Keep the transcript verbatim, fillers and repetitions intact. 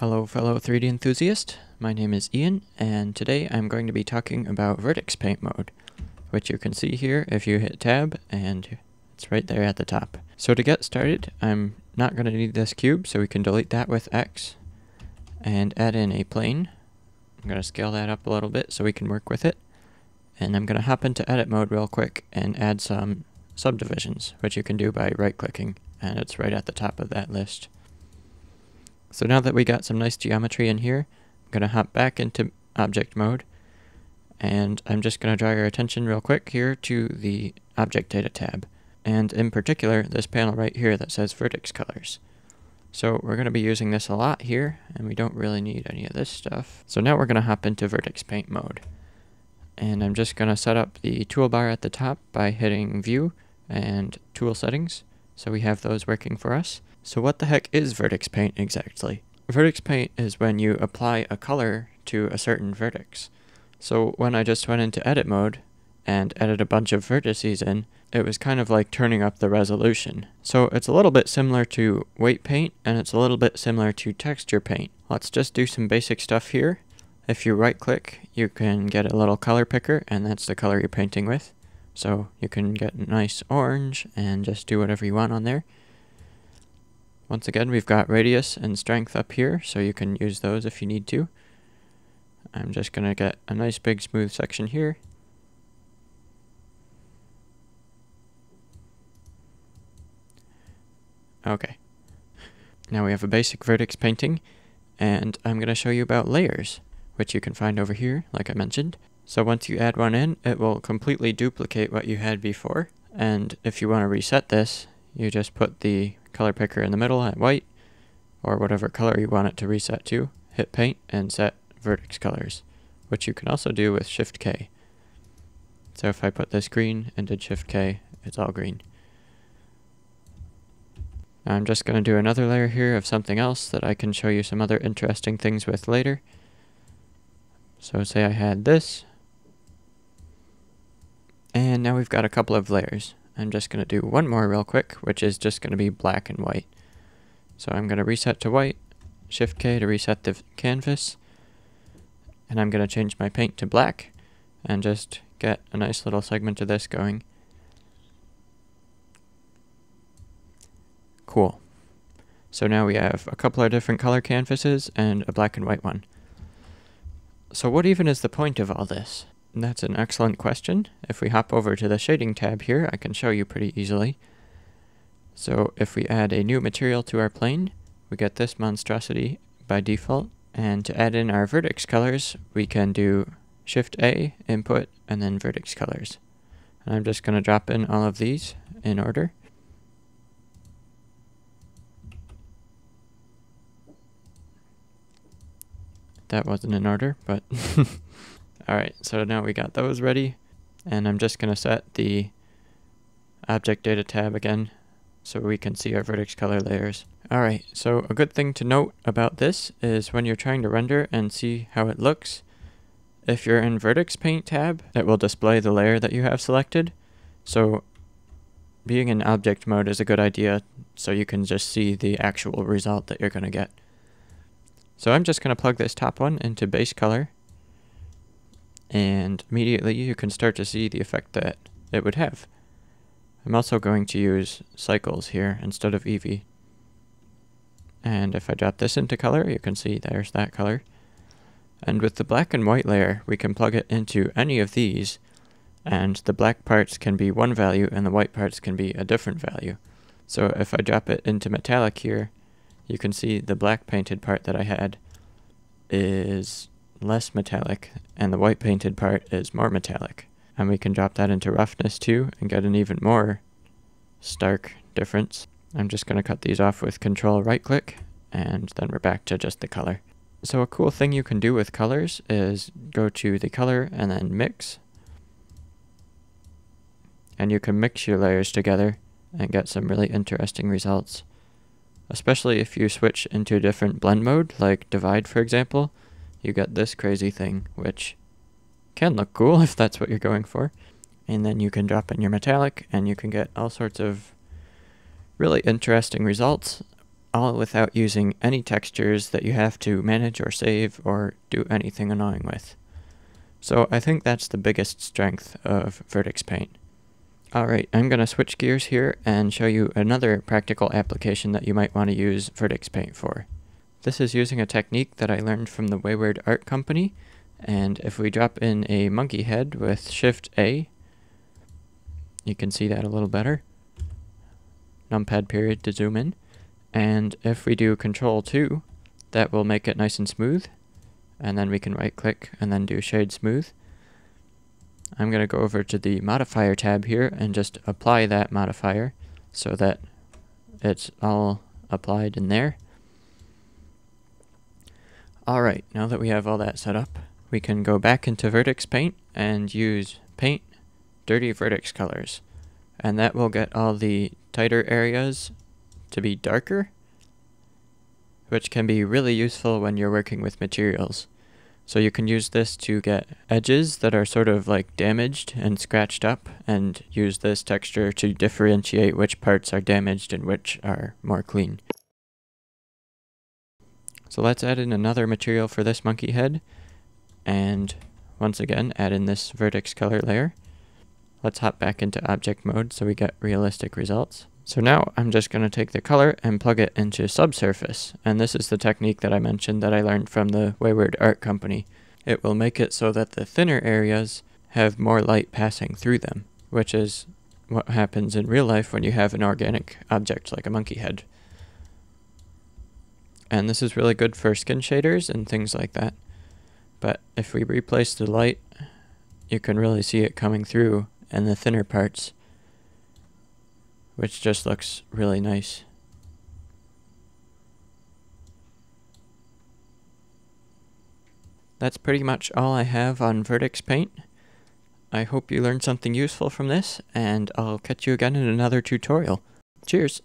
Hello fellow three D enthusiast, my name is Ian, and today I'm going to be talking about Vertex Paint Mode, which you can see here if you hit tab, and it's right there at the top. So to get started, I'm not going to need this cube, so we can delete that with X, and add in a plane. I'm going to scale that up a little bit so we can work with it, and I'm going to hop into edit mode real quick and add some subdivisions, which you can do by right-clicking, and it's right at the top of that list. So now that we got some nice geometry in here, I'm going to hop back into object mode, and I'm just going to draw your attention real quick here to the Object Data tab, and in particular this panel right here that says Vertex Colors. So we're going to be using this a lot here, and we don't really need any of this stuff. So now we're going to hop into Vertex Paint Mode, and I'm just going to set up the toolbar at the top by hitting View and Tool Settings, so we have those working for us. So what the heck is vertex paint exactly? Vertex paint is when you apply a color to a certain vertex. So when I just went into edit mode and added a bunch of vertices in, it was kind of like turning up the resolution. So it's a little bit similar to weight paint, and it's a little bit similar to texture paint. Let's just do some basic stuff here. If you right click, you can get a little color picker, and that's the color you're painting with. So you can get nice orange and just do whatever you want on there. Once again, we've got radius and strength up here, so you can use those if you need to. I'm just going to get a nice big smooth section here. Okay. Now we have a basic vertex painting, and I'm going to show you about layers, which you can find over here, like I mentioned. So once you add one in, it will completely duplicate what you had before, and if you want to reset this, you just put the color picker in the middle at white, or whatever color you want it to reset to, hit paint and set vertex colors, which you can also do with Shift K. So if I put this green and did Shift K, it's all green. Now I'm just going to do another layer here of something else that I can show you some other interesting things with later. So say I had this, and now we've got a couple of layers. I'm just going to do one more real quick, which is just going to be black and white. So I'm going to reset to white, Shift K to reset the canvas, and I'm going to change my paint to black and just get a nice little segment of this going. Cool. So now we have a couple of different color canvases and a black and white one. So what even is the point of all this? That's an excellent question. If we hop over to the shading tab here, I can show you pretty easily. So if we add a new material to our plane, we get this monstrosity by default. And to add in our vertex colors, we can do Shift A, Input, and then Vertex Colors. And I'm just going to drop in all of these in order. That wasn't in order, but... Alright, so now we got those ready, and I'm just going to set the Object Data tab again so we can see our vertex color layers. Alright, so a good thing to note about this is when you're trying to render and see how it looks, if you're in Vertex Paint tab, it will display the layer that you have selected. So being in object mode is a good idea so you can just see the actual result that you're going to get. So I'm just going to plug this top one into base color, and immediately you can start to see the effect that it would have. I'm also going to use Cycles here instead of Eevee. And if I drop this into color, you can see there's that color. And with the black and white layer, we can plug it into any of these, and the black parts can be one value and the white parts can be a different value. So if I drop it into metallic here, you can see the black painted part that I had is less metallic, and the white painted part is more metallic. And we can drop that into roughness too and get an even more stark difference. I'm just going to cut these off with Control right click, and then we're back to just the color. So a cool thing you can do with colors is go to the color and then mix, and you can mix your layers together and get some really interesting results, especially if you switch into a different blend mode like divide, for example. You get this crazy thing, which can look cool if that's what you're going for. And then you can drop in your metallic, and you can get all sorts of really interesting results all without using any textures that you have to manage or save or do anything annoying with. So I think that's the biggest strength of Vertex Paint. Alright, I'm going to switch gears here and show you another practical application that you might want to use Vertex Paint for. This is using a technique that I learned from the Wayward Art Company, and if we drop in a monkey head with Shift A, you can see that a little better. Numpad period to zoom in. And if we do Control two, that will make it nice and smooth. And then we can right click and then do Shade Smooth. I'm going to go over to the Modifier tab here and just apply that modifier so that it's all applied in there. Alright, now that we have all that set up, we can go back into Vertex Paint and use Paint Dirty Vertex Colors. And that will get all the tighter areas to be darker, which can be really useful when you're working with materials. So you can use this to get edges that are sort of like damaged and scratched up, and use this texture to differentiate which parts are damaged and which are more clean. So let's add in another material for this monkey head, and once again add in this vertex color layer. Let's hop back into object mode so we get realistic results. So now I'm just going to take the color and plug it into subsurface, and this is the technique that I mentioned that I learned from the Wayward Art Company. It will make it so that the thinner areas have more light passing through them, which is what happens in real life when you have an organic object like a monkey head. And this is really good for skin shaders and things like that. But if we replace the light, you can really see it coming through in the thinner parts, which just looks really nice. That's pretty much all I have on Vertex Paint. I hope you learned something useful from this, and I'll catch you again in another tutorial. Cheers!